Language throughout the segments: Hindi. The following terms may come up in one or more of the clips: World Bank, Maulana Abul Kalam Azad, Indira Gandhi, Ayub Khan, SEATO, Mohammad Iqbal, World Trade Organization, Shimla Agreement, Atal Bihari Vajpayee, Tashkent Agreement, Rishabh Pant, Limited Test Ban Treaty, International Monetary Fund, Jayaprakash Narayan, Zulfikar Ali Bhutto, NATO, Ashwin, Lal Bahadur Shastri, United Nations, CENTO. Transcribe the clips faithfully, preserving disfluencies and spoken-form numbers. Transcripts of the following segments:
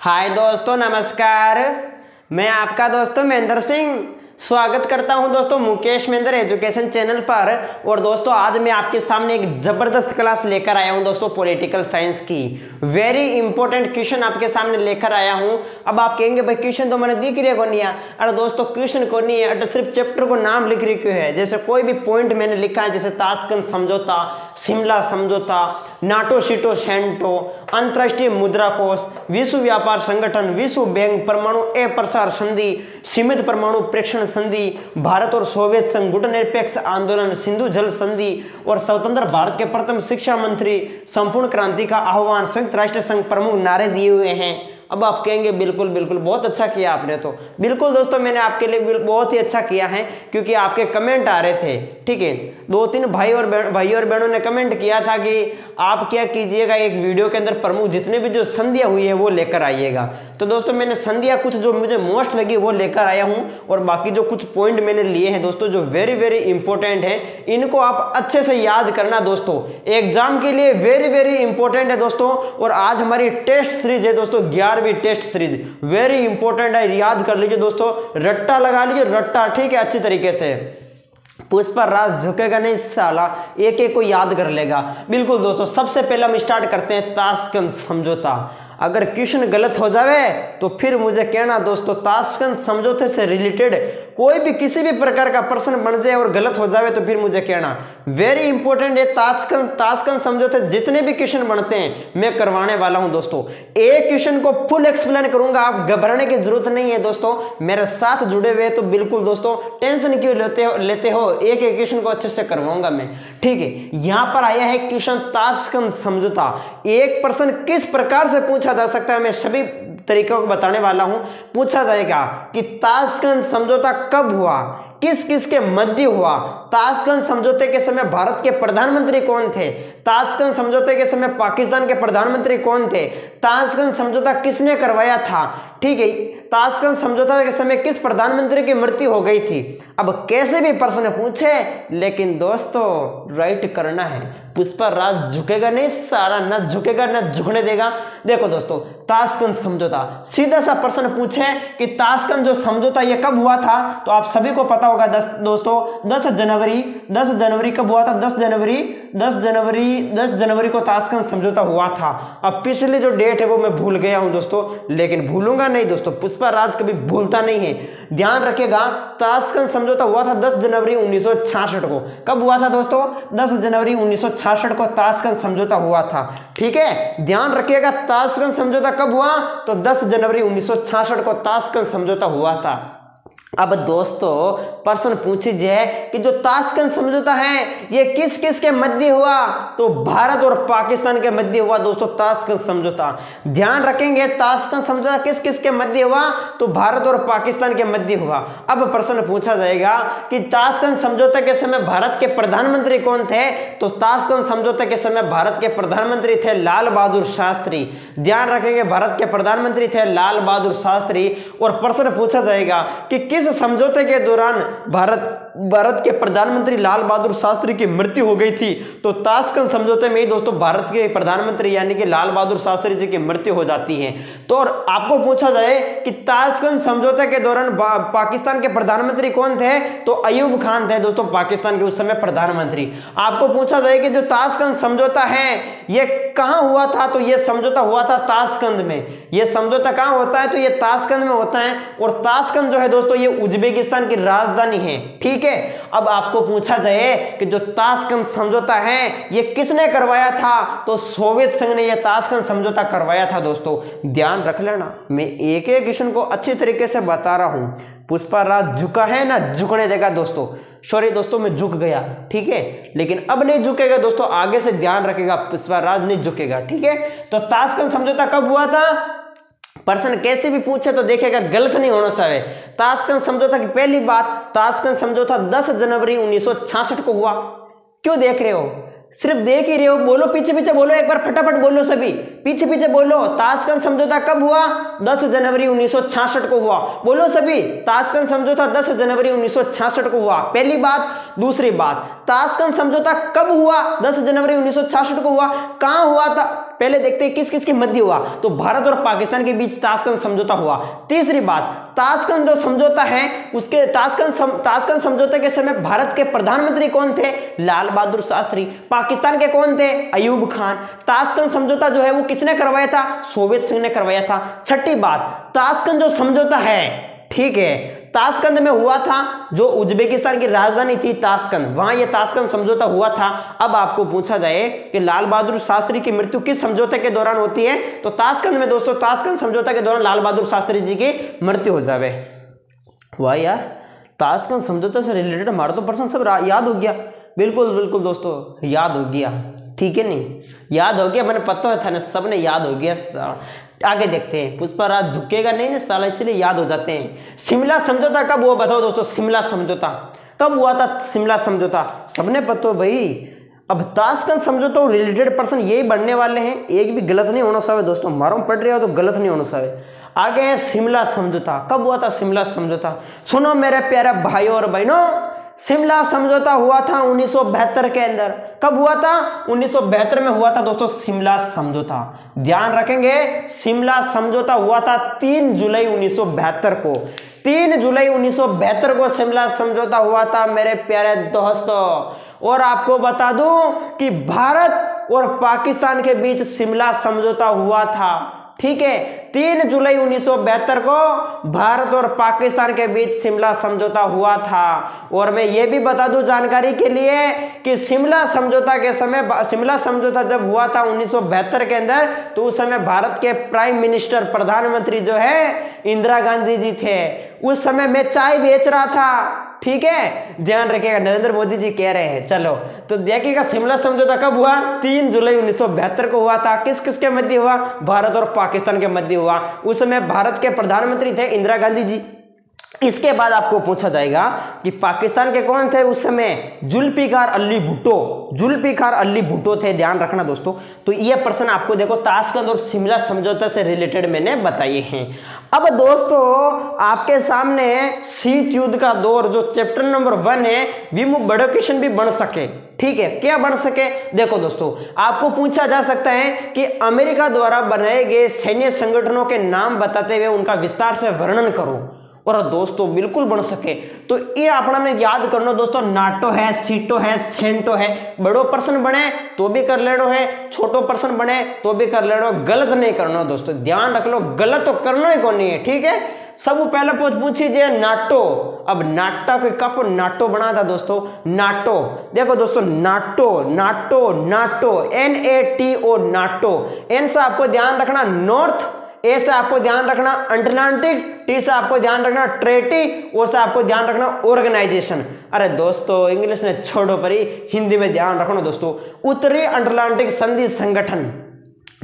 हाय दोस्तों, नमस्कार। मैं आपका दोस्तों महेंद्र सिंह स्वागत करता हूं दोस्तों मुकेश महेंद्र एजुकेशन चैनल पर। और दोस्तों आज मैं आपके सामने एक ज़बरदस्त क्लास लेकर आया हूं दोस्तों पॉलिटिकल साइंस की। वेरी इंपॉर्टेंट क्वेश्चन आपके सामने लेकर आया हूं। अब आप कहेंगे भाई क्वेश्चन तो मैंने दिख रही है कौन है? अरे दोस्तों क्वेश्चन को नहीं है, अरे सिर्फ चैप्टर को नाम लिख रही क्यों है? जैसे कोई भी पॉइंट मैंने लिखा है, जैसे ताशकंद समझौता, शिमला समझौता, नाटो सीटो सेंटो, अंतर्राष्ट्रीय मुद्रा कोष, विश्व व्यापार संगठन, विश्व बैंक, परमाणु अप्रसार संधि, सीमित परमाणु प्रेक्षण संधि, भारत और सोवियत संघ, गुटनिरपेक्ष आंदोलन, सिंधु जल संधि और स्वतंत्र भारत के प्रथम शिक्षा मंत्री, संपूर्ण क्रांति का आह्वान, संयुक्त राष्ट्र संघ प्रमुख नारे दिए हुए हैं। अब आप कहेंगे बिल्कुल बिल्कुल बहुत अच्छा किया आपने। तो बिल्कुल दोस्तों मैंने आपके लिए बहुत ही अच्छा किया है क्योंकि आपके कमेंट आ रहे थे। ठीक है, दो तीन भाई और भाई और बहनों ने कमेंट किया था कि आप क्या कीजिएगा, एक वीडियो के अंदर प्रमुख जितने भी जो संधियाँ हुई है वो लेकर आइएगा। तो दोस्तों मैंने संधियाँ कुछ जो मुझे मोस्ट लगी वो लेकर आया हूँ और बाकी जो कुछ पॉइंट मैंने लिए हैं दोस्तों जो वेरी वेरी इंपॉर्टेंट है, इनको आप अच्छे से याद करना दोस्तों, एग्जाम के लिए वेरी वेरी इंपॉर्टेंट है दोस्तों। और आज हमारी टेस्ट सीरीज है दोस्तों, ग्यारह भी टेस्ट सीरीज, वेरी इंपॉर्टेंट है, याद कर लीजिए दोस्तों, रट्टा लगा लीजिए रट्टा। ठीक है, अच्छी तरीके से पुष्प पर राज झुकेगा नहीं साला, एक एक को याद कर लेगा। बिल्कुल दोस्तों सबसे पहले हम स्टार्ट करते हैं ताशकंद समझौता। अगर क्वेश्चन गलत हो जावे तो फिर मुझे कहना दोस्तों, ताशकंद समझौते से रिलेटेड कोई भी किसी भी प्रकार का प्रश्न बन जाए और गलत हो जावे तो फिर मुझे कहना। वेरी इंपॉर्टेंट है ताशकंद ताशकंद समझौते जितने भी क्वेश्चन बनते हैं मैं करवाने वाला हूं दोस्तों। एक क्वेश्चन को फुल एक्सप्लेन करूंगा, आप घबराने की जरूरत नहीं है दोस्तों, मेरे साथ जुड़े हुए तो बिल्कुल दोस्तों टेंशन क्यों लेते हो लेते हो एक एक क्वेश्चन को अच्छे से करवाऊंगा मैं। ठीक है, यहाँ पर आया है क्वेश्चन ताशकंद समझौता। एक प्रश्न किस प्रकार से पूछा जा सकता है मैं सभी तरीकों को बताने वाला हूं। पूछा जाएगा कि ताशकंद समझौता कब हुआ, किस किस के मध्य हुआ, ताशकंद समझौते के समय भारत के प्रधानमंत्री कौन थे, ताशकंद समझौते के समय पाकिस्तान के प्रधानमंत्री कौन थे, ताशकंद समझौता किसने करवाया था। ठीक है, ताशकंद समझौता के समय किस प्रधानमंत्री की मृत्यु हो गई थी। अब कैसे भी प्रश्न पूछे लेकिन दोस्तों राइट करना है, पुष्पा राज झुकेगा नहीं सारा, ना झुकेगा ना झुकने देगा। देखो दोस्तों ताशकंद समझौता सीधा सा प्रश्न पूछे कि ताशकंद जो समझौता यह कब हुआ था, तो आप सभी को पता होगा दस दोस्तों दस जनवरी दस जनवरी कब हुआ था, दस जनवरी दस जनवरी दस जनवरी को ताशकंद समझौता हुआ था। अब पिछले जो डेट है वो मैं भूल गया हूं दोस्तों, लेकिन भूलूंगा नहीं दोस्तों, पुष्पा राज कभी भूलता नहीं है, ध्यान रखेगा। ताशकंद समझौता हुआ था दस जनवरी उन्नीस सौ छियासठ को। कब हुआ था दोस्तों? दस जनवरी उन्नीस सौ छियासठ को ताशकंद समझौता हुआ था। ठीक है, ध्यान रखिएगा ताशकंद समझौता कब हुआ, तो दस जनवरी उन्नीस सौ छियासठ को ताशकंद समझौता हुआ था। अब दोस्तों प्रश्न पूछिए कि जो ताशकंद समझौता है ये किस किस के मध्य हुआ, तो भारत और पाकिस्तान के मध्य हुआ दोस्तों ताशकंद समझौता। ध्यान रखेंगे ताशकंद समझौता किस किस के मध्य हुआ, तो भारत और पाकिस्तान के मध्य हुआ। अब प्रश्न पूछा जाएगा कि ताशकंद समझौते के समय भारत के प्रधानमंत्री कौन थे, तो ताशकंद समझौते के समय भारत के प्रधानमंत्री थे लाल बहादुर शास्त्री। ध्यान रखेंगे भारत के प्रधानमंत्री थे लाल बहादुर शास्त्री। और प्रश्न पूछा जाएगा कि किस समझौते के दौरान भारत भारत के प्रधानमंत्री लाल बहादुर शास्त्री की मृत्यु हो गई थी, तो ताशकंद समझौते में ही दोस्तों भारत के प्रधानमंत्री यानी कि लाल बहादुर शास्त्री जी की मृत्यु हो जाती है। तो और आपको पूछा जाए कि ताशकंद समझौते के दौरान पाकिस्तान के प्रधानमंत्री कौन थे, तो अयूब खान थे दोस्तों पाकिस्तान के उस समय प्रधानमंत्री। आपको पूछा जाए कि जो ताशकंद समझौता है यह कहाँ हुआ था, तो यह समझौता हुआ था ताशकंद में। यह समझौता कहाँ होता है, तो यह ताशकंद में होता है। और ताशकंद जो है दोस्तों ये उज्बेकिस्तान की राजधानी है। ठीक है, अब आपको पूछा जाए कि जो ताशकंद समझौता है ये किसने करवाया था, तो सोवियत संघ ने ये ताशकंद समझौता करवाया था दोस्तों। ध्यान रख लेना, मैं एक एक क्वेश्चन को अच्छे तरीके से बता रहा हूं, पुष्पा राज झुका है ना झुकने देगा दोस्तों। सॉरी दोस्तों मैं झुक गया, ठीक है, लेकिन अब नहीं झुकेगा दोस्तों, आगे से ध्यान रखेगा, पुष्पा राज नहीं झुकेगा। ठीक है, तो ताशकंद समझौता कब हुआ था, प्रश्न कैसे भी पूछे तो देखेगा गलत नहीं होना चाहिए। ताशकंद समझौता की पहली बात, ताशकंद समझौता दस जनवरी उन्नीस सौ छियासठ को हुआ। क्यों देख रहे हो, सिर्फ देख ही रहे हो, बोलो पीछे पीछे बोलो, एक बार फटाफट बोलो, सभी पीछे पीछे बोलो। ताशकंद समझौता कब हुआ, दस जनवरी उन्नीस सौ छियासठ को हुआ, बोलो सभी। ताशकंद समझौता दस जनवरी उन्नीस सौ छियासठ को हुआ, पहली बात। दूसरी बात, ताशकंद समझौता कब हुआ, दस जनवरी उन्नीस सौ छियासठ को हुआ, कहाँ हुआ था, पहले देखते हैं किस किस के मध्य हुआ, तो भारत और पाकिस्तान के बीच ताशकंद समझौता हुआ। तीसरी बात, ताशकंद जो समझौता है उसके ताशकंद सम, ताशकंद समझौते के समय भारत के प्रधानमंत्री कौन थे? लाल बहादुर शास्त्री। पाकिस्तान के कौन थे? अयूब खान। ताशकंद समझौता जो है वो किसने करवाया था? सोवियत संघ ने करवाया था। छठी बात, ताशकंद जो समझौता है, ठीक है, ताशकंद में हुआ था, जो उज्बेकिस्तान की राजधानी थी ताशकंद, वहां यह ताशकंद समझौता हुआ था। अब आपको पूछा जाए कि लाल बहादुर शास्त्री की मृत्यु किस समझौते के दौरान होती है, तो ताशकंद में दोस्तों ताशकंद समझौता के दौरान लाल बहादुर शास्त्री जी की मृत्यु हो जावे। वाह यार, ताशकंद समझौते से रिलेटेड हमारा तो पर्सन सब याद हो गया। बिल्कुल बिल्कुल दोस्तों, याद हो गया, ठीक है, नहीं याद हो गया, मैंने पता था ना, सबने याद हो गया। आगे देखते हैं, पुष्पाराज झुकेगा नहीं ना साला, इसलिए याद हो जाते हैं। शिमला समझौता कब हुआ बताओ दोस्तों, शिमला समझौता कब हुआ था? शिमला समझौता सबने पता हो भाई। अब ताशकंद समझौता रिलेटेड पर्सन यही बनने वाले हैं, एक भी गलत नहीं होना चाहिए दोस्तों, मारो पढ़ रहे हो तो गलत नहीं होना चाहिए। आगे है शिमला समझौता, कब हुआ था शिमला समझौता? सुनो मेरे प्यारे भाइयों और बहनों, शिमला समझौता हुआ था उन्नीस सौ बहत्तर के अंदर। कब हुआ था? उन्नीस सौ बहत्तर में हुआ था दोस्तों शिमला समझौता, ध्यान रखेंगे। शिमला समझौता हुआ था तीन जुलाई उन्नीस सौ बहत्तर को, तीन जुलाई उन्नीस सौ बहत्तर को शिमला समझौता हुआ था मेरे प्यारे दोस्तों। और आपको बता दूं कि भारत और पाकिस्तान के बीच शिमला समझौता हुआ था, ठीक है, तीन जुलाई उन्नीस सौ बहत्तर को भारत और पाकिस्तान के बीच शिमला समझौता हुआ था। और मैं ये भी बता दूं जानकारी के लिए कि शिमला समझौता के समय, शिमला समझौता जब हुआ था उन्नीस सौ बहत्तर के अंदर, तो उस समय भारत के प्राइम मिनिस्टर, प्रधानमंत्री जो है इंदिरा गांधी जी थे। उस समय मैं चाय बेच रहा था, ठीक है, ध्यान रखिएगा, नरेंद्र मोदी जी कह रहे हैं। चलो तो देखिएगा, शिमला समझौता कब हुआ? तीन जुलाई उन्नीस सौ बहत्तर को हुआ था। किस किस के मध्य हुआ? भारत और पाकिस्तान के मध्य हुआ। उस समय भारत के प्रधानमंत्री थे इंदिरा गांधी जी। इसके बाद आपको पूछा जाएगा कि पाकिस्तान के कौन थे उस समय? जुल्फिकार अली भुट्टो, जुल्फिकार अली भुट्टो थे, ध्यान रखना दोस्तों। तो ये प्रश्न आपको देखो ताशकंद और शिमला समझौता से रिलेटेड मैंने बताए हैं। अब दोस्तों आपके सामने शीत युद्ध का दौर जो चैप्टर नंबर वन है, विमुख बड़ो क्वेश्चन भी बन सके, ठीक है, क्या बन सके? देखो दोस्तों, आपको पूछा जा सकता है कि अमेरिका द्वारा बनाए गए सैन्य संगठनों के नाम बताते हुए उनका विस्तार से वर्णन करो। और दोस्तों बिल्कुल बन सके, तो ये अपना ने याद करना दोस्तों, नाटो है, सीटो है, सेंटो है। बड़ो पर्सन बने तो भी कर लेनो है, छोटो पर्सन बने तो भी कर लेनो, गलत नहीं करना दोस्तों, ध्यान रख लो, गलत तो करना ही को नहीं है, ठीक है। सब पहले पूछिए नाटो, अब नाटा के कप नाटो बना था दोस्तों, नाटो। देखो दोस्तों, NATO NATO NATO N A T O NATO, N से आपको ध्यान रखना नॉर्थ, ए से आपको ध्यान रखना अटलांटिक, टी से आपको ध्यान रखना ट्रेटी, ओ से आपको ध्यान रखना ऑर्गेनाइजेशन। अरे दोस्तों इंग्लिश ने छोड़ो परी, हिंदी में ध्यान रखना दोस्तों, उत्तरी अटलांटिक संधि संगठन।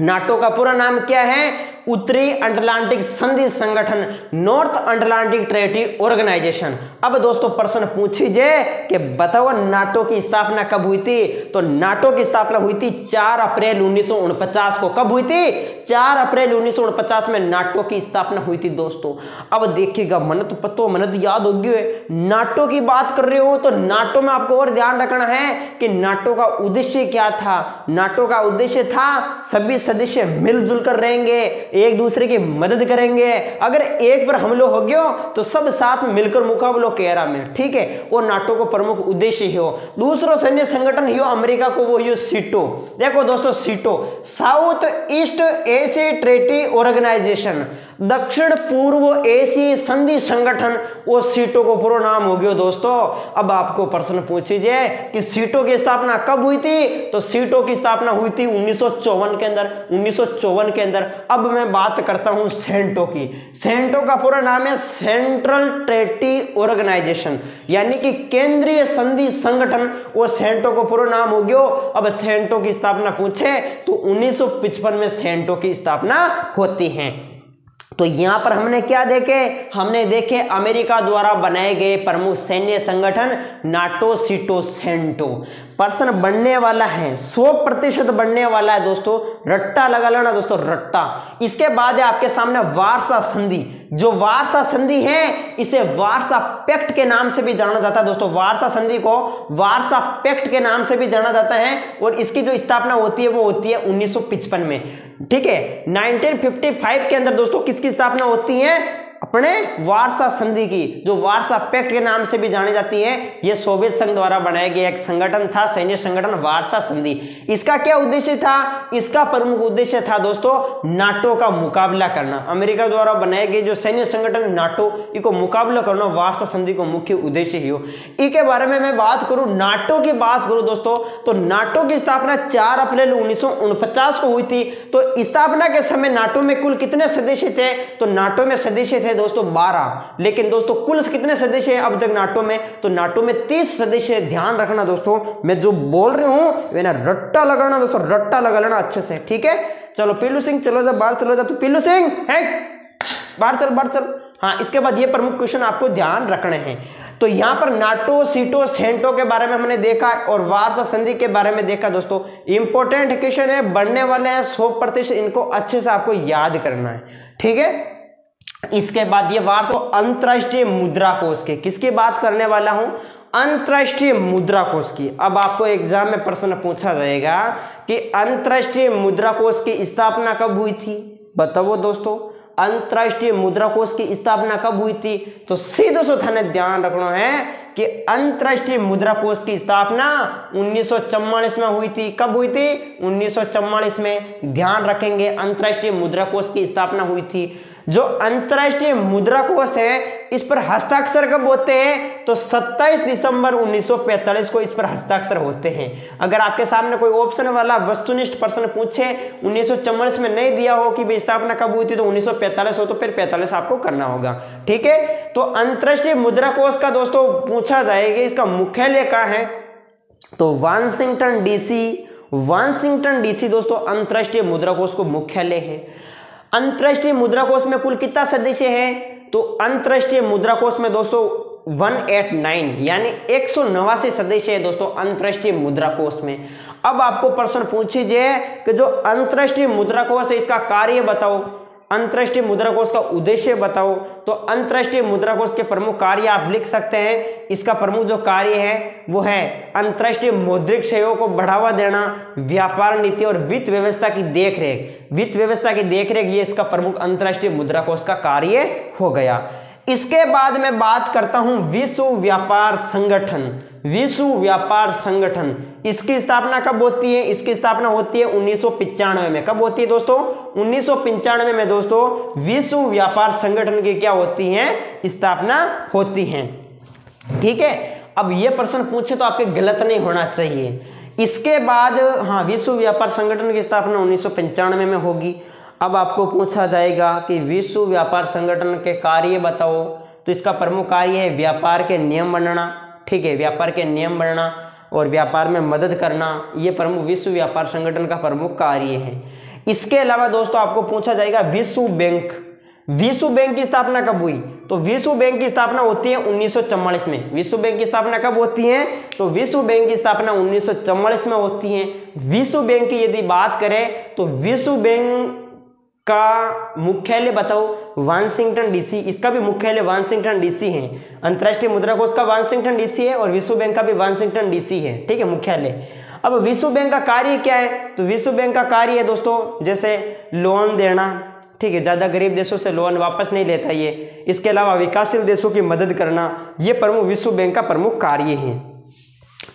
नाटो का पूरा नाम क्या है? उत्तरी अटलांटिक संधि संगठन, नॉर्थ अटलांटिक ट्रेटी ऑर्गेनाइजेशन। अब दोस्तों प्रश्न पूछिए कि बताओ नाटो की स्थापना कब हुई थी? तो नाटो की स्थापना हुई थी चार अप्रैल उन्नीस सौ उनचास को। कब हुई थी? चार अप्रैल उन्नीस सौ उनचास में नाटो की स्थापना हुई थी दोस्तों। अब देखिएगा, मनत पतो मनत याद होगी है। नाटो की बात कर रहे हो तो नाटो में आपको और ध्यान रखना है कि नाटो का उद्देश्य क्या था। नाटो का उद्देश्य था सभी सदस्य मिलजुल कर रहेंगे, एक दूसरे की मदद करेंगे, अगर एक पर हमला हो गया तो सब साथ में मिलकर मुकाबला केरा में, ठीक है, और नाटो को प्रमुख उद्देश्य हो। दूसरा सैन्य संगठन हो अमेरिका को, वो हो सीटो। देखो दोस्तों, SEATO south east Asia treaty organisation, दक्षिण पूर्व एशिया संधि संगठन, वो सीटो को पूरा नाम हो गया दोस्तों। अब आपको प्रश्न पूछिए कि सीटो की स्थापना कब हुई थी? तो सीटो की स्थापना हुई थी उन्नीस सौ चौवन के अंदर, उन्नीस सौ चौवन के अंदर। अब मैं बात करता हूं सेंटो की। सेंटो का पूरा नाम है सेंट्रल ट्रेटी ऑर्गेनाइजेशन, यानी कि केंद्रीय संधि संगठन, वो सेंटो को पूरा नाम हो गया। अब सेंटो की स्थापना पूछे तो उन्नीस सौ पचपन में सेंटो की स्थापना होती है। तो यहां पर हमने क्या देखे? हमने देखे अमेरिका द्वारा बनाए गए प्रमुख सैन्य संगठन नाटो, सीटो, सेंटो। पर्सन बढ़ने वाला है, सौ प्रतिशत बढ़ने वाला है दोस्तों। रट्टा लगा लेना दोस्तों, रट्टा। इसके बाद है आपके सामने वार्सा संधि। जो वार्सा संधि है इसे वार्सा पैक्ट के नाम से भी जाना जाता है दोस्तों। वार्सा संधि को वार्सा पैक्ट के नाम से भी जाना जाता है और इसकी जो स्थापना होती है वो होती है उन्नीस सौ पचपन में, ठीक है। नाइनटीन फिफ्टी फाइव के अंदर दोस्तों किसकी स्थापना होती है? अपने वार्सा संधि की, जो वार्सा पैक्ट के नाम से भी जानी जाती है। यह सोवियत संघ द्वारा बनाया गया एक संगठन था, सैन्य संगठन वार्सा संधि। इसका क्या उद्देश्य था? इसका प्रमुख उद्देश्य था दोस्तों नाटो का मुकाबला करना। अमेरिका द्वारा बनाए गए जो सैन्य संगठन नाटो, इको मुकाबला करना वार्सा संधि को मुख्य उद्देश्य ही हो। इसके बारे में मैं बात करूं, नाटो की बात करूं दोस्तों, तो नाटो की स्थापना चार अप्रैल उन्नीस सौ उनपचास को हुई थी। तो स्थापना के समय नाटो में कुल कितने सदस्य थे? तो नाटो में सदस्य थे दोस्तों बारह, लेकिन दोस्तों कुल कितने सदस्य हैं अब तक नाटो में? तो नाटो में तीस सदस्य हैं। ध्यान रखना दोस्तों, मैं जो बोल रही हूं ना, रट्टा लगाना दोस्तों, रट्टा लगा लेना अच्छे से, ठीक है। चलो पीलू सिंह, चलो जा बाहर, चलो जा तू पीलू सिंह, है बाहर चल, बाहर चल। हाँ, इसके बाद ये प्रमुख क्वेश्चन आपको ध्यान रखने हैं। तो यहां पर नाटो, सीटो, सेंटो के बारे में हमने देखा और वार्सा संधि के बारे में देखा दोस्तों। इंपॉर्टेंट क्वेश्चन है, बढ़ने वाले हैं सौ प्रतिशत, इनको अच्छे से आपको याद करना है, ठीक है। इसके बाद ये वार्सा अंतरराष्ट्रीय मुद्रा कोष के, किसकी बात करने वाला हूं? अंतरराष्ट्रीय मुद्रा कोष की। अब आपको एग्जाम में प्रश्न पूछा जाएगा कि अंतरराष्ट्रीय मुद्रा कोष की स्थापना कब हुई थी, बताओ दोस्तों। अंतरराष्ट्रीय मुद्रा कोष की स्थापना कब हुई थी? तो सीधे सो थाने ध्यान रखना है कि अंतरराष्ट्रीय मुद्रा कोष की स्थापना उन्नीस सौ चौवालीस में हुई थी। कब हुई थी? उन्नीस सौ चौवालीस में, ध्यान रखेंगे। अंतरराष्ट्रीय मुद्रा कोष की स्थापना हुई थी। जो अंतरराष्ट्रीय मुद्रा कोष है इस पर हस्ताक्षर कब होते हैं? तो सत्ताईस दिसंबर उन्नीस सौ पैंतालीस को इस पर हस्ताक्षर होते हैं। अगर आपके सामने कोई ऑप्शन वाला वस्तुनिष्ठ प्रश्न पूछे, उन्नीस सौ चौवालीस में नहीं दिया हो कि स्थापना कब हुई थी, तो उन्नीस सौ पैंतालीस हो तो फिर पैंतालीस आपको करना होगा, ठीक है। तो अंतरराष्ट्रीय मुद्रा कोष का दोस्तों पूछा जाएगा इसका मुख्यालय कहाँ है, तो वाशिंगटन डीसी। वाशिंगटन डीसी दोस्तों अंतरराष्ट्रीय मुद्रा कोष को मुख्यालय है। अंतरराष्ट्रीय मुद्रा कोष में कुल कितना सदस्य हैं? तो अंतरराष्ट्रीय मुद्रा कोष में दोस्तों एक सौ नवासी यानी एक सौ नवासी सदस्य है दोस्तों अंतरराष्ट्रीय मुद्रा कोष में। अब आपको प्रश्न पूछिए कि जो अंतरराष्ट्रीय मुद्रा कोष है इसका कार्य बताओ, अंतरराष्ट्रीय मुद्रा कोष का उद्देश्य बताओ। तो अंतरराष्ट्रीय मुद्रा कोष के प्रमुख कार्य आप लिख सकते हैं। इसका प्रमुख जो कार्य है वो है अंतरराष्ट्रीय मौद्रिक सहयोग को बढ़ावा देना, व्यापार नीति और वित्त व्यवस्था की देखरेख। वित्त व्यवस्था की देखरेख ये इसका प्रमुख अंतरराष्ट्रीय मुद्रा कोष का कार्य हो गया। इसके बाद मैं बात करता हूं विश्व व्यापार संगठन। विश्व व्यापार संगठन इसकी स्थापना कब होती है? इसकी स्थापना होती है उन्नीस सौ पंचानवे में। कब होती है दोस्तों? उन्नीस सौ पंचानवे में दोस्तों विश्व व्यापार संगठन की क्या होती है? स्थापना होती है, ठीक है। अब यह प्रश्न पूछे तो आपके गलत नहीं होना चाहिए। इसके बाद हाँ, विश्व व्यापार संगठन की स्थापना उन्नीस सौ पंचानवे में होगी। अब आपको पूछा जाएगा कि विश्व व्यापार संगठन के कार्य बताओ, तो इसका प्रमुख कार्य है व्यापार के नियम बनना, ठीक है, व्यापार के नियम बनना और व्यापार में मदद करना। ये प्रमुख विश्व व्यापार संगठन का प्रमुख कार्य है। इसके अलावा दोस्तों आपको पूछा जाएगा विश्व बैंक। विश्व बैंक की स्थापना कब हुई? तो विश्व बैंक की स्थापना होती है उन्नीस सौ चौवालीस में। विश्व बैंक की स्थापना कब होती है? तो विश्व बैंक की स्थापना उन्नीस सौ चौवालीस में होती है। विश्व बैंक की यदि बात करें तो विश्व बैंक का मुख्यालय बताओ, वाशिंगटन डीसी। इसका भी मुख्यालय वाशिंगटन डीसी है। अंतर्राष्ट्रीय मुद्रा कोष का वाशिंगटन डीसी है और विश्व बैंक का भी वाशिंगटन डीसी है, ठीक है, मुख्यालय। अब विश्व बैंक का कार्य क्या है? तो विश्व बैंक का कार्य है दोस्तों जैसे लोन देना, ठीक है, ज़्यादा गरीब देशों से लोन वापस नहीं लेता ये। इसके अलावा विकासशील देशों की मदद करना, ये प्रमुख विश्व बैंक का प्रमुख कार्य है।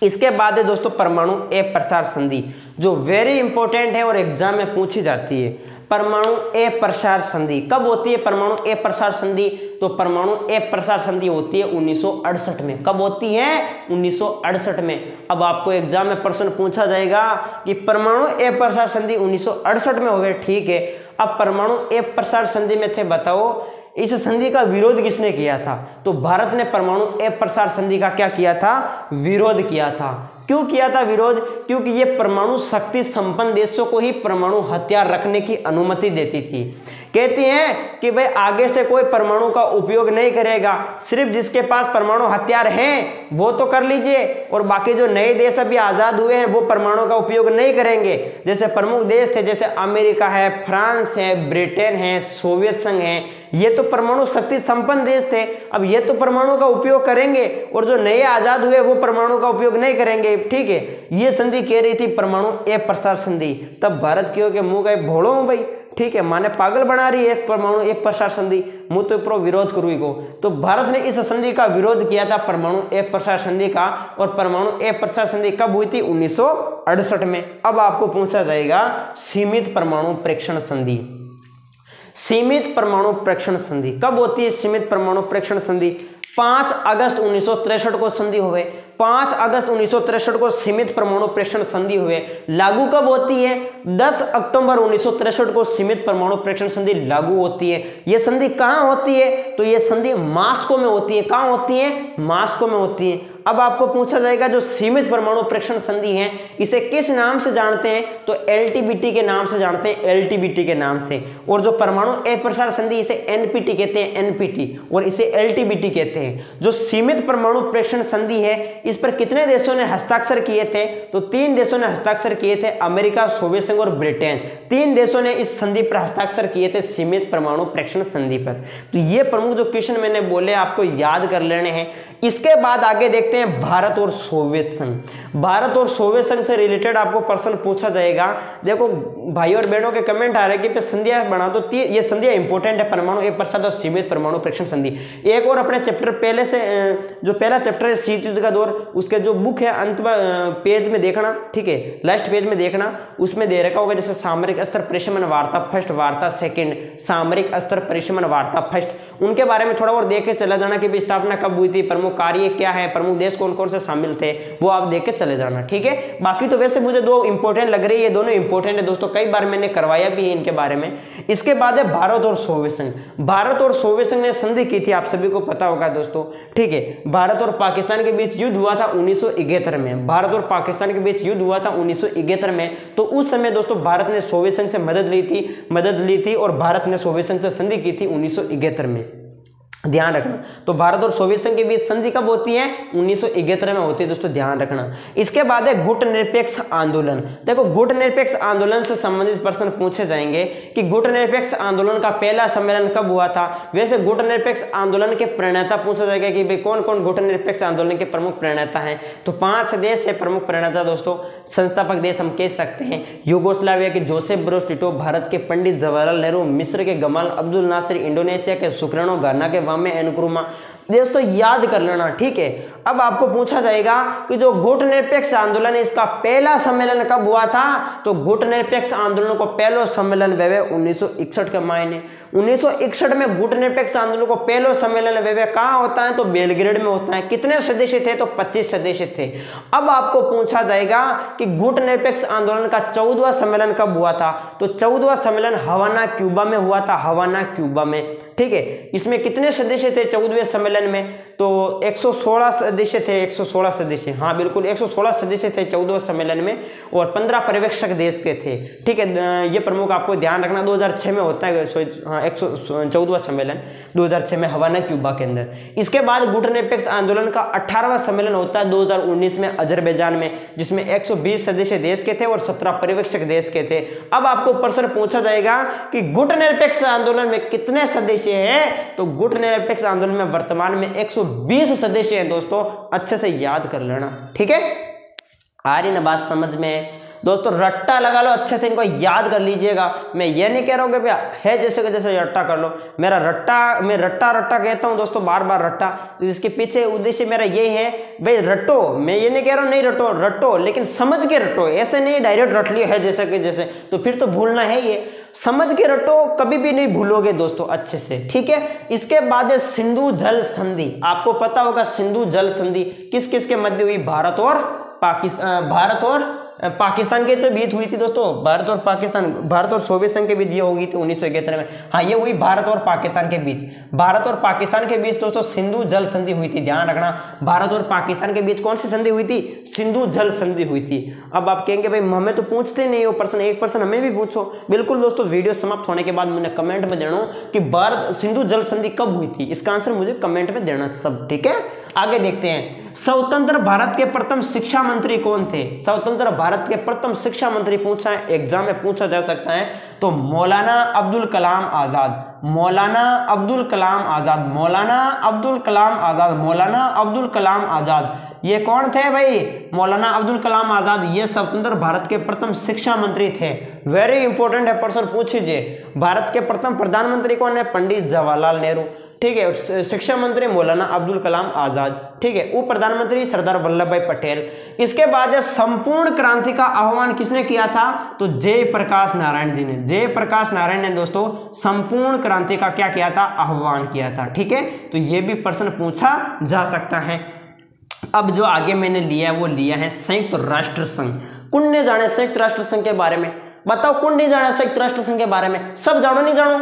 इसके बाद है दोस्तों परमाणु अप्रसार संधि, जो वेरी इंपॉर्टेंट है और एग्जाम में पूछी जाती है। परमाणु अप्रसार संधि कब होती है? परमाणु अप्रसार संधि, तो परमाणु अप्रसार संधि होती है उन्नीस सौ अड़सठ में। कब होती है? उन्नीस सौ अड़सठ में। अब आपको एग्जाम में प्रश्न पूछा जाएगा कि परमाणु अप्रसार संधि उन्नीस सौ अड़सठ में हो गए, ठीक है। अब परमाणु अप्रसार संधि में थे बताओ, इस संधि का विरोध किसने किया था? तो भारत ने परमाणु अप्रसार संधि का क्या किया था? विरोध किया था। क्यों किया था विरोध? क्योंकि ये परमाणु शक्ति संपन्न देशों को ही परमाणु हथियार रखने की अनुमति देती थी। कहती हैं कि भाई आगे से कोई परमाणु का उपयोग नहीं करेगा, सिर्फ जिसके पास परमाणु हथियार हैं वो तो कर लीजिए और बाकी जो नए देश अभी आज़ाद हुए हैं वो परमाणु का उपयोग नहीं करेंगे। जैसे प्रमुख देश थे जैसे अमेरिका है, फ्रांस है, ब्रिटेन है, सोवियत संघ है, ये तो परमाणु शक्ति संपन्न देश थे। अब ये तो परमाणु का उपयोग करेंगे और जो नए आज़ाद हुए वो परमाणु का उपयोग नहीं करेंगे, ठीक है। ये संधि कह रही थी परमाणु अप्रसार संधि, तब भारत की हो के मुँह गए भोड़ो हूँ भाई, ठीक है, माने पागल बना रही है परमाणु अप्रसार संधि, मुँह तो प्रो विरोध करूँ को। तो भारत ने इस संधि का विरोध किया था परमाणु अप्रसार संधि का, और परमाणु अप्रसार संधि कब हुई थी उन्नीस सौ अड़सठ में। अब आपको पूछा जाएगा सीमित परमाणु परीक्षण संधि, सीमित परमाणु परीक्षण संधि कब होती है? सीमित परमाणु परीक्षण संधि पाँच अगस्त उन्नीस सौ तिरसठ को संधि हुए, पाँच अगस्त उन्नीस सौ तिरसठ को सीमित परमाणु परीक्षण संधि हुए। लागू कब होती है? दस अक्टूबर उन्नीस सौ तिरसठ को सीमित परमाणु परीक्षण संधि लागू होती है। ये संधि कहाँ होती है? तो ये संधि मास्को में होती है। कहाँ होती है? मास्को में होती है। अब आपको पूछा जाएगा जो सीमित परमाणु परीक्षण संधि है इसे किस नाम से जानते हैं? तो एलटीबीटी के नाम से जानते हैं, एलटीबीटी के नाम से। और जो परमाणु अप्रसार संधि इसे एनपीटी कहते हैं, एनपीटी, और इसे एलटीबीटी कहते हैं। जो सीमित परमाणु परीक्षण संधि है इस पर कितने देशों ने हस्ताक्षर किए थे? तो तीन देशों ने हस्ताक्षर किए थे, अमेरिका, सोवियत संघ और ब्रिटेन, तीन देशों ने इस संधि पर हस्ताक्षर किए थे, सीमित परमाणु परीक्षण संधि पर। तो ये प्रमुख जो क्वेश्चन मैंने बोले आपको याद कर लेने हैं। इसके बाद आगे देखते हैं भारत और सोवियत संघ। भारत और सोवियत संघ से रिलेटेड आपको प्रश्न पूछा जाएगा। देखो भाई और बहनों के कमेंट आ रहे हैं कि संधियां बना दो, तो ये संधियां इंपॉर्टेंट है, परमाणु अप्रसार और सीमित परमाणु परीक्षण संधि। एक और अपने चैप्टर पहले से जो पहला चैप्टर है शीत युद्ध का दौर, उसके जो बुक है अंत पेज में देखना, ठीक है, लास्ट पेज में देखना, उसमें दे रखा होगा जैसे सामरिक अस्त्र परिशमन वार्ता फर्स्ट वार्ता सेकेंड, सामरिक अस्त्र परिशमन वार्ता फर्स्ट, उनके बारे में थोड़ा और देख के चला जाना कि स्थापना कब हुई थी, प्रमुख कार्य क्या है, प्रमुख देश कौन कौन से शामिल थे, वो आप देख के चले जाना, ठीक है। बाकी तो वैसे मुझे दो इंपॉर्टेंट लग रही है, दोनों इंपॉर्टेंट है दोस्तों, कई बार मैंने करवाया भी है इनके बारे में। इसके बाद है भारत और सोवियत संघ। भारत और सोवियत संघ ने संधि की थी, आप सभी को पता होगा दोस्तों, ठीक है। भारत और पाकिस्तान के बीच युद्ध हुआ था उन्नीस सौ इकहत्तर में, भारत और पाकिस्तान के बीच युद्ध हुआ था उन्नीस सौ इकहत्तर में। तो उस समय दोस्तों भारत ने सोवियत संघ से मदद ली थी मदद ली थी और भारत ने सोवियत संघ से संधि की थी उन्नीस सौ इकहत्तर में, ध्यान रखना। तो भारत और सोवियत संघ के बीच संधि कब होती है? उन्नीस सौ इकहत्तर में होती है दोस्तों, ध्यान रखना। इसके बाद है गुट निरपेक्ष आंदोलन। देखो गुट निरपेक्ष आंदोलन से संबंधित प्रश्न पूछे जाएंगे कि गुट निरपेक्ष आंदोलन का पहला सम्मेलन कब हुआ था। वैसे गुट निरपेक्ष आंदोलन के प्रणेता पूछा जाएगा कि भाई कौन कौन गुट निरपेक्ष आंदोलन के प्रमुख प्रणेता हैं, तो पांच देश है प्रमुख प्रणेता दोस्तों, संस्थापक देश हम कह सकते हैं, यूगोस्लाविया के जोसेफ ब्रोज टिटो, भारत के पंडित जवाहरलाल नेहरू, मिस्र के गमाल अब्दुल नासिर, इंडोनेशिया के सुकर्णो, गाना के में एनक्रुमा। दोस्तों याद कर लेना, ठीक है। अब आपको पूछा जाएगा कि जो गुट निरपेक्ष आंदोलन है इसका पहला सम्मेलन कब हुआ था, तो गुट निरपेक्ष आंदोलन को पहलो सम्मेलन वेवे उन्नीस सौ इकसठ के मायने, उन्नीस सौ इकसठ में गुट निरपेक्ष आंदोलन को पहलो सम्मेलन वेवे कहाँ होता है, तो बेलग्रेड में होता है। कितने सदस्य थे? तो पच्चीस सदस्य थे। अब आपको पूछा जाएगा कि गुट निरपेक्ष आंदोलन का चौदहवां सम्मेलन कब हुआ था, तो चौदहवां सम्मेलन हवाना क्यूबा में हुआ था, हवाना क्यूबा में, ठीक है। इसमें कितने सदस्य थे चौदहवें सम्मेलन में? तो एक सौ सोलह सदस्य थे, एक सौ सोलह सदस्य, हाँ बिल्कुल एक सौ सोलह सदस्य थे चौदहवें सम्मेलन में, और पंद्रह पर्यवेक्षक देश के थे, ठीक है। ये प्रमुख आपको ध्यान रखना, दो हज़ार छह में होता है, हाँ एक सौ चौदहवां सम्मेलन दो हज़ार छह में हवाना क्यूबा के अंदर। इसके बाद गुट निरपेक्ष आंदोलन का अठारहवां सम्मेलन होता है दो हज़ार उन्नीस में अजरबैजान में, जिसमें एक सौ बीस सदस्य देश के थे और सत्रह पर्यवेक्षक देश के थे। अब आपको प्रश्न पूछा जाएगा कि गुट निरपेक्ष आंदोलन में कितने सदस्य हैं, तो गुट निरपेक्ष आंदोलन में वर्तमान में एक सौ बीस सदस्य हैं दोस्तों, अच्छे से याद कर लेना, ठीक है। आ रही ना बात समझ में दोस्तों, रट्टा लगा लो, अच्छे से इनको याद कर लीजिएगा। मैं ये नहीं कह रहा हूँ कि भैया है जैसे कि जैसे रट्टा कर लो, मेरा रट्टा मैं रट्टा रट्टा कहता हूँ दोस्तों, बार बार रट्टा, तो इसके पीछे उद्देश्य मेरा यही है भाई रटो, मैं ये नहीं कह रहा हूँ नहीं रटो, रटो लेकिन समझ के रटो, ऐसे नहीं डायरेक्ट रट लिया है जैसे कि जैसे, तो फिर तो भूलना है, ये समझ के रटो, कभी भी नहीं भूलोगे दोस्तों, अच्छे से, ठीक है। इसके बाद है सिंधु जल संधि। आपको पता होगा सिंधु जल संधि किस किस के मध्य हुई, भारत और पाकिस्तान, भारत और पाकिस्तान के तो बीच हुई थी दोस्तों, भारत और पाकिस्तान, भारत और सोवियत संघ के बीच ये होगी थी उन्नीस सौ इकहत्तर में। हाँ, ये हुई भारत और पाकिस्तान के बीच, भारत और पाकिस्तान के बीच दोस्तों सिंधु जल संधि हुई थी, ध्यान रखना। भारत और पाकिस्तान के बीच कौन सी संधि हुई थी? सिंधु जल संधि हुई थी। अब आप कहेंगे भाई हमें तो पूछते नहीं हो प्रश्न, एक प्रश्न हमें भी पूछो। बिल्कुल दोस्तों, वीडियो समाप्त होने के बाद मुझे कमेंट में देना कि भारत सिंधु जल संधि कब हुई थी, इसका आंसर मुझे कमेंट में देना सब, ठीक है। आगे देखते हैं, स्वतंत्र भारत के प्रथम शिक्षा मंत्री कौन थे? स्वतंत्र भारत के प्रथम शिक्षा मंत्री पूछा है, एग्जाम में पूछा जा सकता है, तो मौलाना अब्दुल कलाम आजाद, मौलाना अब्दुल कलाम आजाद, मौलाना अब्दुल कलाम आजाद, मौलाना अब्दुल कलाम आजाद। ये कौन थे भाई? मौलाना अब्दुल कलाम आजाद, ये स्वतंत्र भारत के प्रथम शिक्षा मंत्री थे। वेरी इंपॉर्टेंट है प्रश्न, पूछ लीजिए। भारत के प्रथम प्रधानमंत्री कौन है? पंडित जवाहरलाल नेहरू, ठीक है। शिक्षा मंत्री मौलाना अब्दुल कलाम आजाद, ठीक है। उप प्रधानमंत्री सरदार वल्लभ भाई पटेल। इसके बाद संपूर्ण क्रांति का आह्वान किसने किया था? तो जयप्रकाश नारायण जी ने, जयप्रकाश नारायण ने दोस्तों संपूर्ण क्रांति का क्या किया था? आह्वान किया था, ठीक है। तो ये भी प्रश्न पूछा जा सकता है। अब जो आगे मैंने लिया है वो लिया है संयुक्त राष्ट्र संघ। कौन ने जाने संयुक्त राष्ट्र संघ के बारे में? बताओ कौन नहीं जाना संयुक्त राष्ट्र संघ के बारे में? सब जानो नहीं जानो?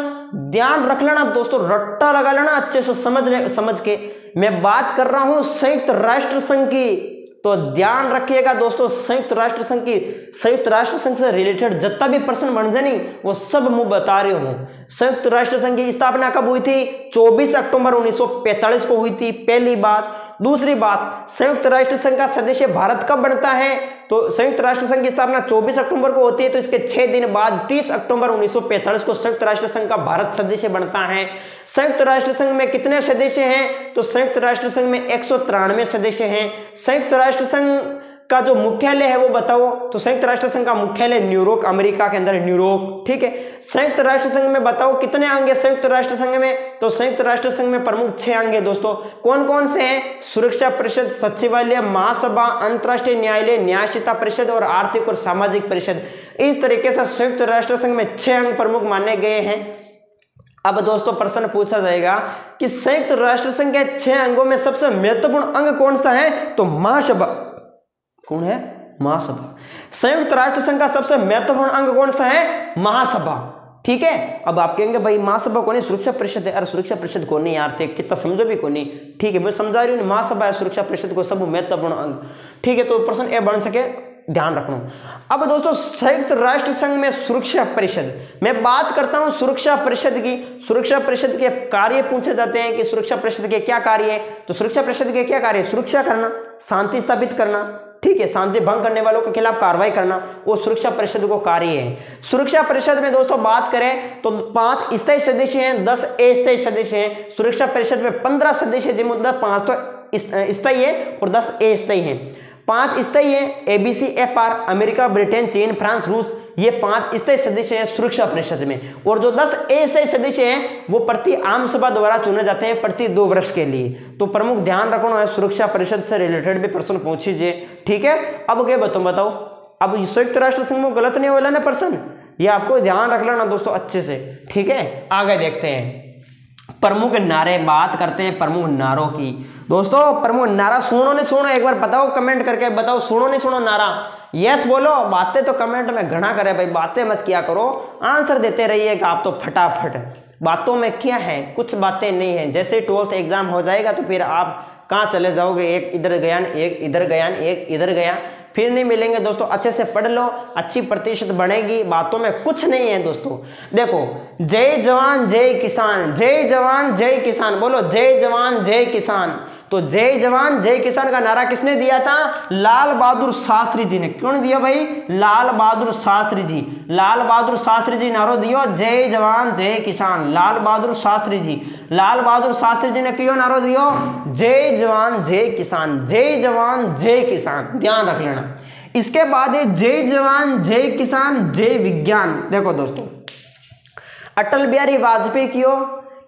ध्यान रख लेना दोस्तों, रट्टा लगा लेना अच्छे से, समझ ले, समझ के मैं बात कर रहा हूं संयुक्त राष्ट्र संघ की, तो ध्यान रखिएगा दोस्तों। संयुक्त राष्ट्र संघ की, संयुक्त राष्ट्र संघ से रिलेटेड जितना भी प्रश्न बन जाए नहीं वो सब मैं बता रही हूं। संयुक्त राष्ट्र संघ की स्थापना कब हुई थी? चौबीस अक्टूबर उन्नीस सौ पैंतालीस को हुई थी, पहली बात। दूसरी बात, संयुक्त राष्ट्र संघ का सदस्य भारत कब बनता है? तो संयुक्त राष्ट्र संघ की स्थापना चौबीस अक्टूबर को होती है, तो इसके छह दिन बाद तीस अक्टूबर उन्नीस सौ पैंतालीस को संयुक्त राष्ट्र संघ का भारत सदस्य बनता है। संयुक्त राष्ट्र संघ में कितने सदस्य हैं? तो संयुक्त राष्ट्र संघ में एक सौ तिरानवे सदस्य हैं। संयुक्त राष्ट्र संघ का जो मुख्यालय है वो बताओ, तो संयुक्त राष्ट्र संघ का मुख्यालय न्यूयॉर्क, अमेरिका के अंदर न्यूयॉर्क, ठीक है। संयुक्त राष्ट्र संघ में बताओ कितने अंग हैं संयुक्त राष्ट्र संघ में? तो संयुक्त राष्ट्र संघ में प्रमुख छह अंग हैं दोस्तों। कौन कौन से हैं? सुरक्षा परिषद, सचिवालय, महासभा, अंतर्राष्ट्रीय न्यायालय, न्यायशीता परिषद और आर्थिक और सामाजिक परिषद। इस तरीके से संयुक्त राष्ट्र संघ में छह अंग प्रमुख माने गए हैं। अब दोस्तों प्रश्न पूछा जाएगा कि संयुक्त राष्ट्र संघ के छह अंगों में सबसे महत्वपूर्ण अंग कौन सा है? तो महासभा। कौन है? महासभा। संयुक्त राष्ट्र संघ का सबसे महत्वपूर्ण अंग कौन सा है? महासभा, ठीक है। अब आप कहेंगे भाई महासभा कौन है? सुरक्षा परिषद है। अरे सुरक्षा परिषद कौन है यार, थे कितना समझो भी कौन है, ठीक है। मैं समझा रही हूँ, महासभा है सुरक्षा परिषद को सब महत्वपूर्ण अंग, ठीक है। तो प्रश्न ए बन सके, ध्यान रखना। अब दोस्तों संयुक्त राष्ट्र संघ में सुरक्षा परिषद, मैं बात करता हूं सुरक्षा परिषद की। सुरक्षा परिषद के कार्य पूछे जाते हैं कि सुरक्षा परिषद के क्या कार्य है? तो सुरक्षा परिषद के क्या कार्य? सुरक्षा करना, शांति स्थापित करना, ठीक है, शांति भंग करने वालों के खिलाफ कार्रवाई करना, वो सुरक्षा परिषद को कार्य है। सुरक्षा परिषद में दोस्तों बात करें तो पांच स्थायी सदस्य हैं, दस अस्थायी सदस्य हैं। सुरक्षा परिषद में पंद्रह सदस्य जिनमें पांच तो स्थायी है और दस अस्थायी हैं। पांच स्थायी है A B C, F R, America, Britain, चीन, फ्रांस, रूस, ये पांच स्थायी सदस्य हैं सुरक्षा परिषद में। और जो दस अस्थायी सदस्य हैं वो प्रति आम सभा द्वारा चुने जाते हैं प्रति दो वर्ष के लिए। तो प्रमुख ध्यान रखना है, सुरक्षा परिषद से रिलेटेड भी प्रश्न पूछ लीजिए, ठीक है। अब क्या बताओ बताओ, अब संयुक्त राष्ट्र संघ में गलत नहीं होना ना प्रश्न, ये आपको ध्यान रख लेना दोस्तों अच्छे से, ठीक है। आगे देखते हैं प्रमुख नारे, बात करते हैं प्रमुख नारों की दोस्तों। प्रमुख नारा सुनो नहीं सुनो, एक बार बताओ कमेंट करके बताओ, सुनो नहीं सुनो नारा? यस बोलो, बातें तो कमेंट में घना करे भाई, बातें मत किया करो, आंसर देते रहिएगा आप तो फटाफट। बातों में क्या है, कुछ बातें नहीं है। जैसे ट्वेल्थ एग्जाम हो जाएगा तो फिर आप कहाँ चले जाओगे, एक इधर गया, एक इधर गया, एक इधर गया, फिर नहीं मिलेंगे दोस्तों। अच्छे से पढ़ लो, अच्छी प्रतिशत बढ़ेगी, बातों में कुछ नहीं है दोस्तों। देखो, जय जवान जय किसान, जय जवान जय किसान बोलो, जय जवान जय किसान। तो जय जवान जय किसान का नारा किसने दिया था? लाल बहादुर शास्त्री जी ने। क्यों दिया भाई? लाल बहादुर शास्त्री जी, लाल बहादुर शास्त्री जी नारो दियो जय जवान जय किसान। लाल बहादुर शास्त्री जी, लाल बहादुर शास्त्री जी ने क्यों नारो दियो? जय जवान जय किसान, जय जवान जय किसान, ध्यान रख लेना। इसके बाद है जय जवान जय किसान जय विज्ञान। देखो दोस्तों, अटल बिहारी वाजपेयी क्यों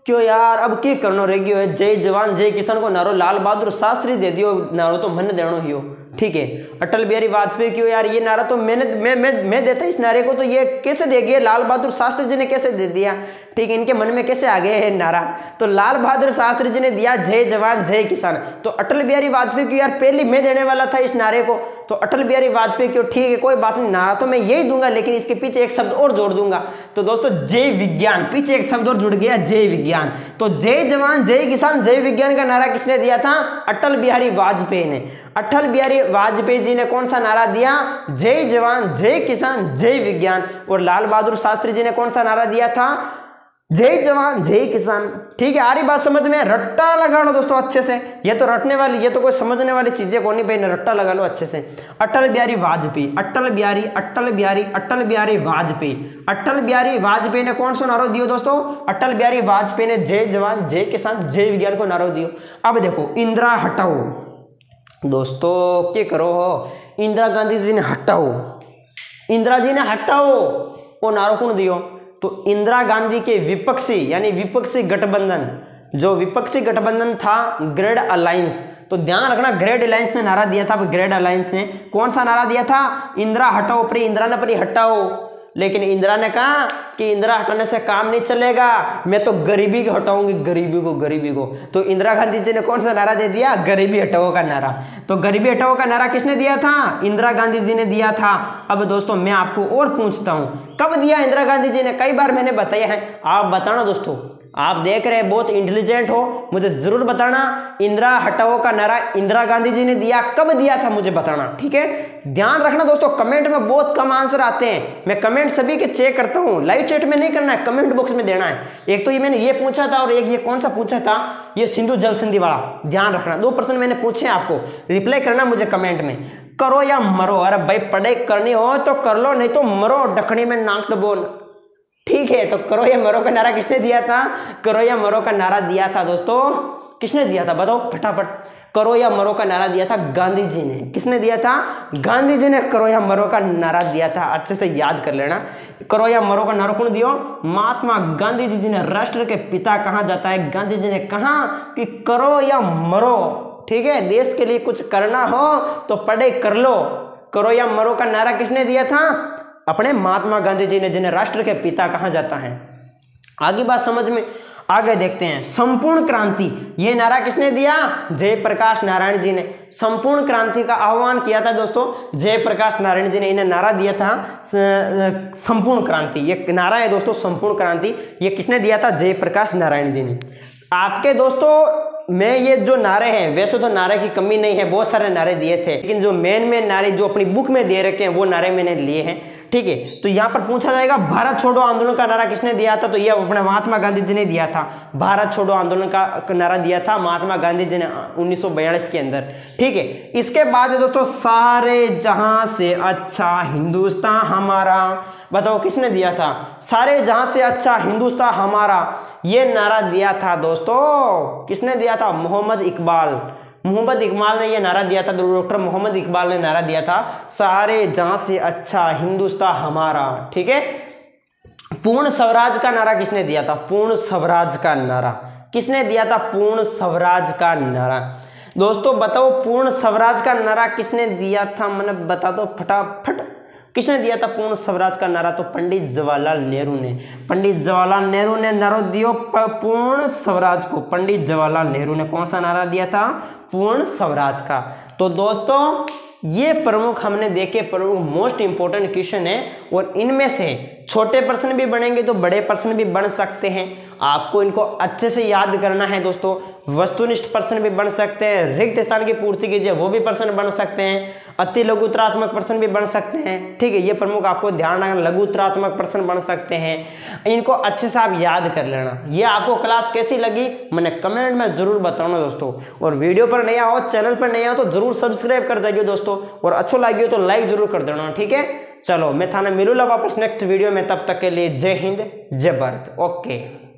क्यों यार, अब की करनो रह गयो है? जय जवान जय किसान को नारो लाल बहादुर शास्त्री दे दियो, नारो तो मन देनो ही हो, ठीक है। अटल बिहारी वाजपेयी क्यों यार, ये नारा तो मैंने मैं मैं मैं देता इस नारे को, तो ये कैसे दे गया लाल बहादुर शास्त्री जी ने, कैसे दे दिया, ठीक है। इनके मन में कैसे आ गया है नारा? तो लाल बहादुर शास्त्री जी ने दिया जय जवान जय किसान। तो अटल बिहारी वाजपेयी क्यों यार, पहले मैं देने वाला था इस नारे को, तो अटल बिहारी वाजपेयी क्यों, ठीक है कोई बात नहीं, नारा तो मैं यही दूंगा लेकिन इसके पीछे एक शब्द और जोड़ दूंगा। तो दोस्तों जय विज्ञान, पीछे एक शब्द और जुड़ गया, जय विज्ञान। तो जय जवान जय किसान जय विज्ञान का नारा किसने दिया था? अटल बिहारी वाजपेयी ने। अटल बिहारी वाजपेयी जी ने कौन सा नारा दिया? जय जवान जय किसान जय विज्ञान। और लाल बहादुर शास्त्री जी ने कौन सा नारा दिया था? जय जवान जय किसान। ठीक है, आ रही बात समझ में? रट्टा लगा लो दोस्तों अच्छे से, ये तो रटने वाली, ये तो कोई समझने वाली चीजें को नहीं भाई, रट्टा लगा लो अच्छे से। अटल बिहारी वाजपेयी, अटल बिहारी, अटल बिहारी, अटल बिहारी वाजपेयी, अटल बिहारी वाजपेयी ने कौन सा नारा दियो दोस्तों? अटल बिहारी वाजपेयी ने जय जवान जय किसान जय विज्ञान को नारा दियो। अब देखो इंदिरा हटाओ दोस्तों, क्या करो हो, इंदिरा गांधी जी ने हटाओ, इंदिरा जी ने हटाओ वो नारा कौन दियो? तो इंदिरा गांधी के विपक्षी यानी विपक्षी गठबंधन, जो विपक्षी गठबंधन था ग्रेड अलायंस, तो ध्यान रखना ग्रेड अलायंस ने नारा दिया था। ग्रेड अलायंस ने कौन सा नारा दिया था? इंदिरा हटाओ, पर इंदिरा ने पर हटाओ, लेकिन इंदिरा ने कहा कि इंदिरा हटाने से काम नहीं चलेगा, मैं तो गरीबी को हटाऊंगी, गरीबी को गरीबी को। तो इंदिरा गांधी जी ने कौन सा नारा दे दिया? गरीबी हटाओ का नारा। तो गरीबी हटाओ का नारा किसने दिया था? इंदिरा गांधी जी ने दिया था। अब दोस्तों मैं आपको और पूछता हूं, कब दिया इंदिरा गांधी जी ने? कई बार मैंने बताया है, आप बताना दोस्तों, आप देख रहे हैं बहुत इंटेलिजेंट हो, मुझे जरूर बताना इंदिरा हटाओ का नारा इंदिरा गांधी जी ने दिया, कब दिया था मुझे बताना। ठीक है, ध्यान रखना दोस्तों, कमेंट में बहुत कम आंसर आते हैं, मैं कमेंट सभी के चेक करता हूं, लाइव चैट में नहीं करना है, कमेंट बॉक्स में देना है। एक तो ये मैंने ये पूछा था और एक ये कौन सा पूछा था, ये सिंधु जल संधि वाला, ध्यान रखना दो प्रश्न मैंने पूछे आपको, रिप्लाई करना मुझे कमेंट में, करो या मरो। अरे भाई पढ़ाई करनी हो तो कर लो, नहीं तो मरो डकनी में नाक डबोल। ठीक है, तो करो या मरो का नारा किसने दिया था? करो या मरो का नारा दिया था दोस्तों, किसने दिया था बताओ फटाफट? करो या मरो का नारा दिया था गांधी जी ने। किसने दिया था? गांधी जी ने करो या मरो का नारा दिया था। अच्छे से याद कर लेना, करो या मरो का नारा कौन दियो? महात्मा गांधी जी जी ने। राष्ट्र के पिता कहा जाता है गांधी जी ने, कहा कि करो या मरो। ठीक है, देश के लिए कुछ करना हो तो पढ़े कर लो। करो या मरो का नारा किसने दिया था? अपने महात्मा गांधी जी ने, जिन्हें राष्ट्र के पिता कहा जाता है। आगे बात समझ में, आगे देखते हैं संपूर्ण क्रांति, ये नारा किसने दिया? जयप्रकाश नारायण जी ने। संपूर्ण क्रांति का आह्वान किया था दोस्तों जयप्रकाश नारायण जी ने, इन्हें नारा दिया था संपूर्ण क्रांति। ये नारा है दोस्तों संपूर्ण क्रांति, ये किसने दिया था? जयप्रकाश नारायण जी ने। आपके दोस्तों मैं ये जो नारे हैं, वैसे तो नारे की कमी नहीं है, बहुत सारे नारे दिए थे, लेकिन जो मेन मेन नारे जो अपनी बुक में दे रखे हैं वो नारे मैंने लिए हैं। ठीक है, तो यहाँ पर पूछा जाएगा भारत छोड़ो आंदोलन का नारा किसने दिया था? तो ये अपने महात्मा गांधी जी ने दिया था। भारत छोड़ो आंदोलन का नारा दिया था महात्मा गांधी जी ने उन्नीस सौ बयालीस के अंदर। ठीक है, इसके बाद दोस्तों सारे जहां से अच्छा हिंदुस्तान हमारा, बताओ किसने दिया था? सारे जहां से अच्छा हिंदुस्तान हमारा, ये नारा दिया था दोस्तों, किसने दिया था? मोहम्मद इकबाल। मोहम्मद इकबाल ने यह नारा दिया था, डॉक्टर मोहम्मद इकबाल ने नारा दिया था सारे जहां से अच्छा हिंदुस्तान हमारा। ठीक है, पूर्ण स्वराज का नारा किसने दिया था? पूर्ण स्वराज का नारा किसने दिया था? पूर्ण स्वराज का नारा दोस्तों बताओ, पूर्ण स्वराज का नारा किसने दिया था? मैंने बता दो फटाफट, किसने दिया था पूर्ण स्वराज का नारा? तो पंडित जवाहरलाल नेहरू ने। पंडित जवाहरलाल नेहरू ने नारा दियो पूर्ण स्वराज को। पंडित जवाहरलाल नेहरू ने कौन सा नारा दिया था? पूर्ण स्वराज का। तो दोस्तों ये प्रमुख हमने देखे, प्रमुख मोस्ट इंपोर्टेंट क्वेश्चन है, और इनमें से छोटे प्रश्न भी बनेंगे तो बड़े प्रश्न भी बन सकते हैं, आपको इनको अच्छे से याद करना है दोस्तों। वस्तुनिष्ठ प्रश्न भी बन सकते हैं, रिक्त स्थान की पूर्ति कीजिए वो भी प्रश्न बन सकते हैं, अति लघुतरात्मक प्रश्न भी बन सकते हैं। ठीक है, ये प्रमुख आपको ध्यान रखना, लघुतरात्मक प्रश्न बन सकते हैं, इनको अच्छे से आप याद कर लेना। ये आपको क्लास कैसी लगी मैंने कमेंट में जरूर बताना दोस्तों, और वीडियो पर नया हो, चैनल पर नया हो तो जरूर सब्सक्राइब कर जाइए दोस्तों, और अच्छा लगे तो लाइक जरूर कर देना। ठीक है, चलो मैं थाना मिलूंगा वापस नेक्स्ट वीडियो में, तब तक के लिए जय हिंद जय भारत। ओके।